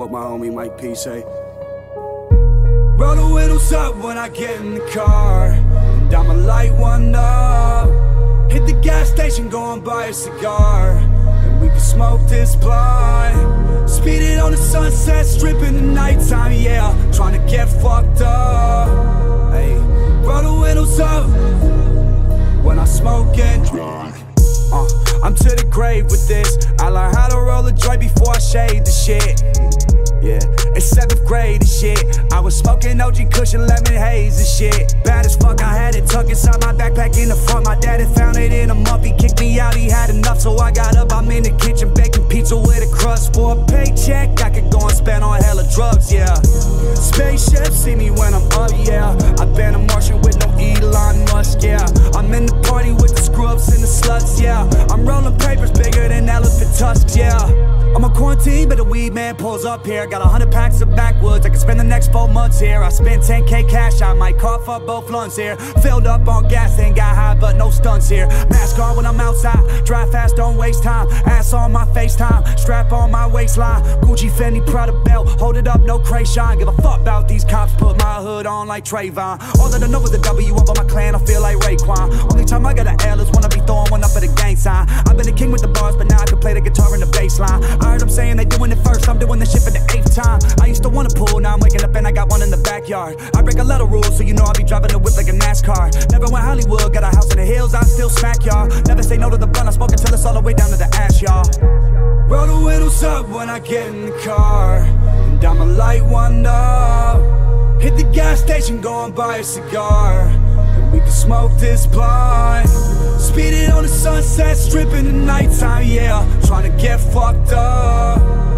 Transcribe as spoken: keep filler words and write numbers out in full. what my homie Mike P say. Roll the windows up when I get in the car, and I'ma light one up. Hit the gas station, go and buy a cigar, and we can smoke this blunt. Speed it on the Sunset Strip in the nighttime, yeah, tryna get fucked up. Hey, roll the windows up when I smoke and drink. Uh, I'm to the grave with this. I learned how to roll a joint before I shade the shit. Yeah, it's seventh grade and shit. I was smoking O G Cushion Lemon Haze and shit. Bad as fuck, I had it tucked inside my backpack in the front. My dad had found it in a month. He kicked me out, he had enough. So I got up, I'm in the kitchen baking pizza with a crust. For a paycheck, I could go and spend on hella drugs, yeah. Spaceship, see me when I'm up, yeah. I been a Martian with no Elon Musk, yeah. I'm in the party with the screw-ups and the sluts, yeah. I'm rolling papers bigger than elephant tusks, yeah. I'm on quarantine, but the weed man pulls up here. Got a hundred packs of backwoods, I can spend the next four months here. I spent ten K cash, I might cough up both lungs here. Filled up on gas, ain't got high, but no stunts here. Mask on when I'm outside, drive fast, don't waste time. Ass on my FaceTime, strap on my waistline. Gucci, Fendi, Prada belt, hold it up, no Krayshawn. Give a fuck about these cops, put my hood on like Trayvon. All that I know is the W up on my clan, I feel like Raekwon. Only time I got an L is when I be throwing one up at a gang sign. I've been a king with the bars, but now I can play the guitar and the bass line. I heard them saying they doing it first, I'm doing this shit for the eighth time. I used to want to pool, now I'm waking up and I got one in the backyard. I break a lot of rules, so you know I be driving a whip like a NASCAR. Never went Hollywood, got a house in the hills, I still smack y'all. Never say no to the blunt, I smoke until it's all the way down to the ash, y'all. Roll the windows up when I get in the car, and I'ma light one up. Hit the gas station, go and buy a cigar, and we can smoke this blunt. Speed it on the Sunset Strip in the nighttime, yeah, tryna get fucked up.